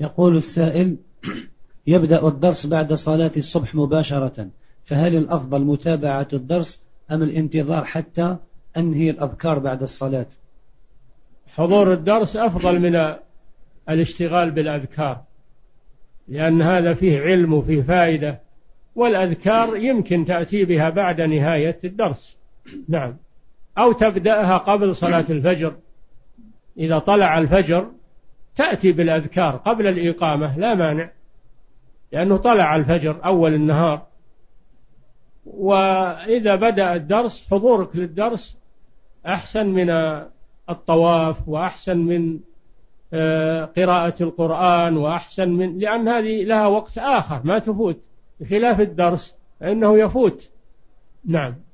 يقول السائل: يبدأ الدرس بعد صلاة الصبح مباشرة، فهل الأفضل متابعة الدرس أم الانتظار حتى أنهي الأذكار بعد الصلاة؟ حضور الدرس أفضل من الاشتغال بالأذكار، لأن هذا فيه علم وفيه فائدة، والأذكار يمكن تأتي بها بعد نهاية الدرس. نعم، أو تبدأها قبل صلاة الفجر، إذا طلع الفجر تأتي بالأذكار قبل الإقامة، لا مانع، لأنه طلع الفجر أول النهار. وإذا بدأ الدرس حضورك للدرس أحسن من الطواف، وأحسن من قراءة القرآن، وأحسن من، لأن هذه لها وقت آخر ما تفوت، بخلاف الدرس فإنه يفوت. نعم.